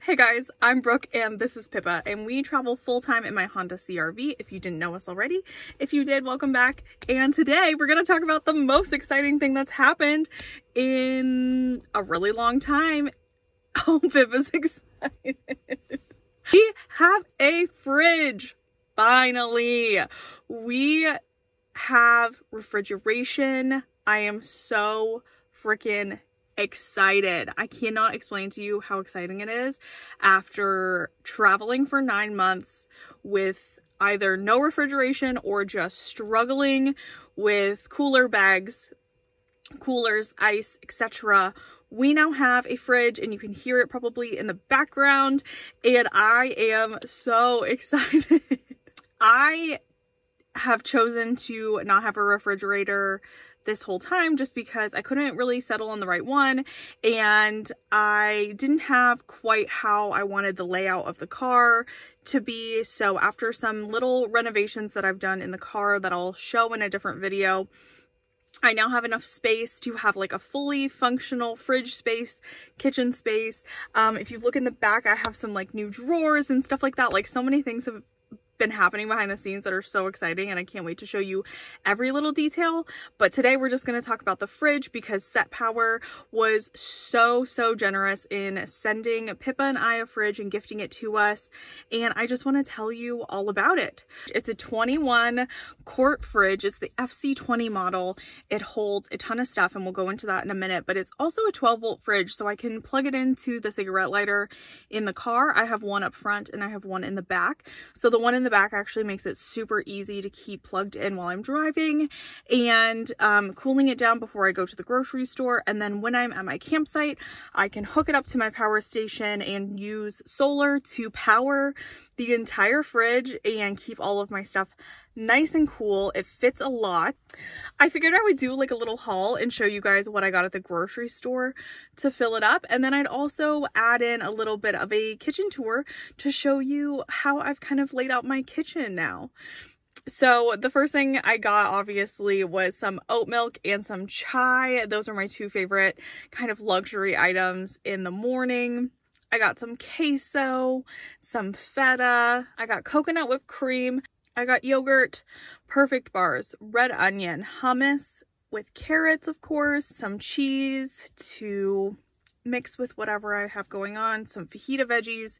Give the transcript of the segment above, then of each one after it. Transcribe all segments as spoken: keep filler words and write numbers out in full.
Hey guys, I'm Brooke and this is Pippa, and we travel full-time in my Honda C R V, if you didn't know us already. If you did, welcome back. And today we're going to talk about the most exciting thing that's happened in a really long time. Oh, Pippa's excited. We have a fridge. Finally, we have refrigeration. I am so freaking excited. I cannot explain to you how exciting it is after traveling for nine months with either no refrigeration or just struggling with cooler bags, coolers, ice, et cetera. We now have a fridge, and you can hear it probably in the background, and I am so excited. I have chosen to not have a refrigerator this whole time just because I couldn't really settle on the right one, and I didn't have quite how I wanted the layout of the car to be. So after some little renovations that I've done in the car that I'll show in a different video, I now have enough space to have like a fully functional fridge space, kitchen space. Um, if you look in the back, I have some like new drawers and stuff like that. Like, so many things have been happening behind the scenes that are so exciting, and I can't wait to show you every little detail. But today we're just going to talk about the fridge because SetPower was so so generous in sending Pippa and I a fridge and gifting it to us, and I just want to tell you all about it. It's a twenty-one quart fridge. It's the F C twenty model. It holds a ton of stuff, and we'll go into that in a minute, but it's also a twelve volt fridge, so I can plug it into the cigarette lighter in the car. I have one up front and I have one in the back, so the one in the back actually makes it super easy to keep plugged in while I'm driving and um, cooling it down before I go to the grocery store. And then when I'm at my campsite, I can hook it up to my power station and use solar to power the entire fridge and keep all of my stuff nice and cool. It fits a lot. I figured I would do like a little haul and show you guys what I got at the grocery store to fill it up, and then I'd also add in a little bit of a kitchen tour to show you how I've kind of laid out my kitchen now. So the first thing I got obviously was some oat milk and some chai. Those are my two favorite kind of luxury items in the morning. I got some queso, some feta, I got coconut whipped cream, I got yogurt, perfect bars, red onion, hummus with carrots, of course, some cheese to mix with whatever I have going on, some fajita veggies,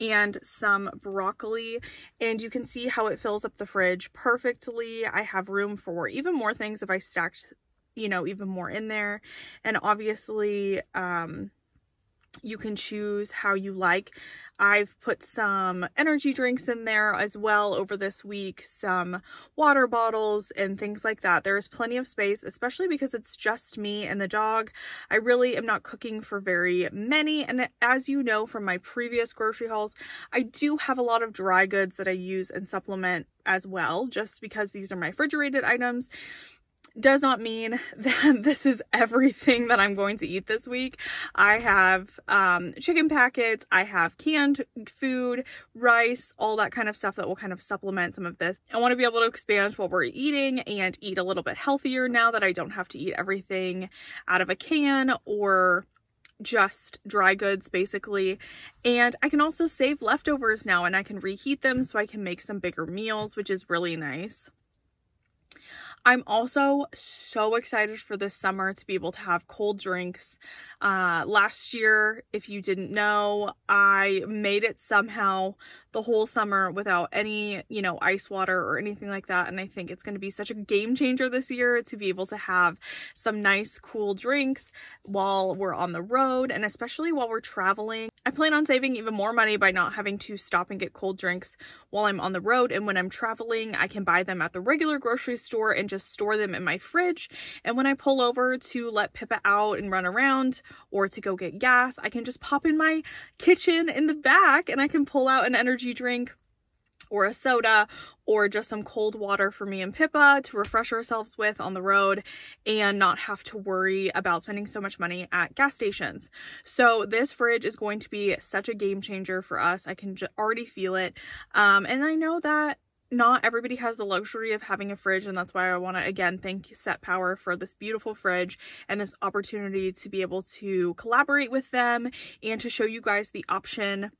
and some broccoli. And you can see how it fills up the fridge perfectly. I have room for even more things if I stacked, you know, even more in there. And obviously, um, you can choose how you like. I've put some energy drinks in there as well over this week, some water bottles and things like that. There is plenty of space, especially because it's just me and the dog. I really am not cooking for very many, and as you know from my previous grocery hauls, I do have a lot of dry goods that I use and supplement as well. Just because these are my refrigerated items does not mean that this is everything that I'm going to eat this week. I have um, chicken packets, I have canned food, rice, all that kind of stuff that will kind of supplement some of this. I want to be able to expand what we're eating and eat a little bit healthier now that I don't have to eat everything out of a can or just dry goods basically. And I can also save leftovers now, and I can reheat them so I can make some bigger meals, which is really nice. I'm also so excited for this summer to be able to have cold drinks. Uh, last year, if you didn't know, I made it somehow the whole summer without any, you know, ice water or anything like that. And I think it's going to be such a game changer this year to be able to have some nice cool drinks while we're on the road, and especially while we're traveling. I plan on saving even more money by not having to stop and get cold drinks while I'm on the road. And when I'm traveling, I can buy them at the regular grocery store and just store them in my fridge. And when I pull over to let Pippa out and run around or to go get gas, I can just pop in my kitchen in the back and I can pull out an energy drink or a soda or just some cold water for me and Pippa to refresh ourselves with on the road and not have to worry about spending so much money at gas stations. So this fridge is going to be such a game changer for us. I can already feel it. Um, and I know that not everybody has the luxury of having a fridge, and that's why I want to again thank SetPower for this beautiful fridge and this opportunity to be able to collaborate with them and to show you guys the option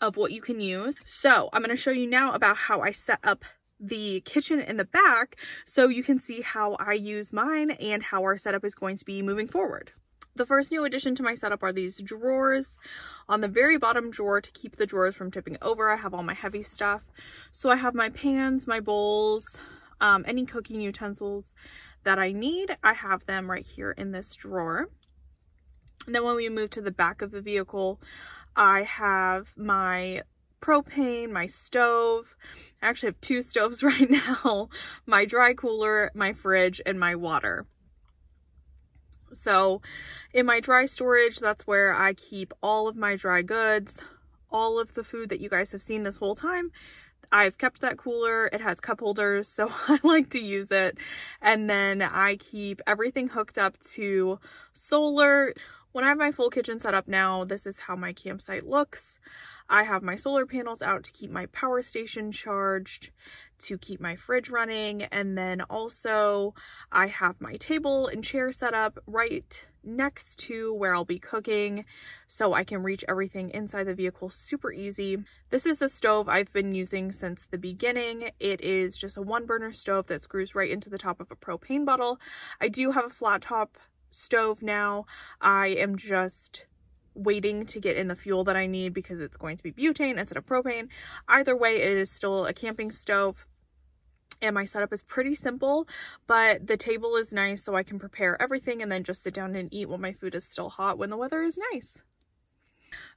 of what you can use. So I'm going to show you now about how I set up the kitchen in the back so you can see how I use mine and how our setup is going to be moving forward. The first new addition to my setup are these drawers. On the very bottom drawer, to keep the drawers from tipping over, I have all my heavy stuff. So I have my pans, my bowls, um, any cooking utensils that I need. I have them right here in this drawer. And then when we move to the back of the vehicle, I have my propane, my stove. I actually have two stoves right now, my dry cooler, my fridge, and my water. So in my dry storage, that's where I keep all of my dry goods, all of the food that you guys have seen this whole time. I've kept that cooler. It has cup holders, so I like to use it. And then I keep everything hooked up to solar. When I have my full kitchen set up now, this is how my campsite looks. I have my solar panels out to keep my power station charged, to keep my fridge running, and then also I have my table and chair set up right next to where I'll be cooking, so I can reach everything inside the vehicle super easy. This is the stove I've been using since the beginning. It is just a one burner stove that screws right into the top of a propane bottle. I do have a flat top stove now. I am just waiting to get in the fuel that I need because it's going to be butane instead of propane. Either way, it is still a camping stove. And my setup is pretty simple, but the table is nice so I can prepare everything and then just sit down and eat while my food is still hot when the weather is nice.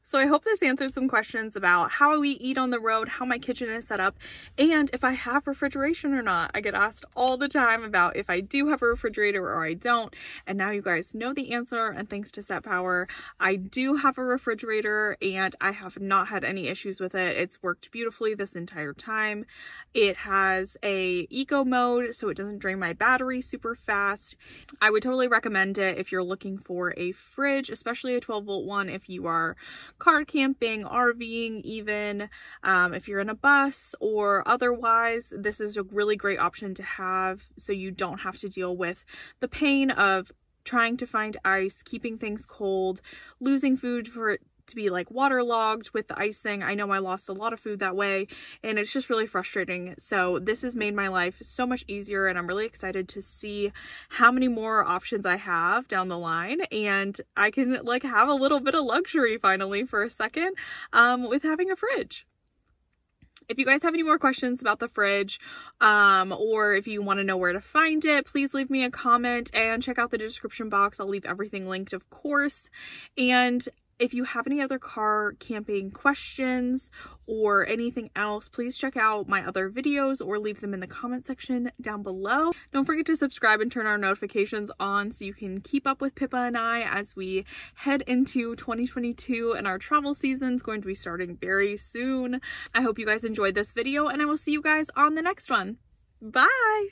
So I hope this answered some questions about how we eat on the road, how my kitchen is set up, and if I have refrigeration or not. I get asked all the time about if I do have a refrigerator or I don't, and now you guys know the answer, and thanks to SetPower, I do have a refrigerator, and I have not had any issues with it. It's worked beautifully this entire time. It has a eco mode, so it doesn't drain my battery super fast. I would totally recommend it if you're looking for a fridge, especially a twelve volt one if you are car camping, RVing, even um, if you're in a bus or otherwise. This is a really great option to have so you don't have to deal with the pain of trying to find ice, keeping things cold, losing food for it to be like waterlogged with the ice thing. I know I lost a lot of food that way, and it's just really frustrating. So this has made my life so much easier, and I'm really excited to see how many more options I have down the line, and I can like have a little bit of luxury finally for a second um, with having a fridge. If you guys have any more questions about the fridge, um, or if you want to know where to find it, please leave me a comment and check out the description box. I'll leave everything linked, of course. And if you have any other car camping questions or anything else, please check out my other videos or leave them in the comment section down below. Don't forget to subscribe and turn our notifications on so you can keep up with Pippa and I as we head into twenty twenty-two, and our travel season is going to be starting very soon. I hope you guys enjoyed this video, and I will see you guys on the next one. Bye!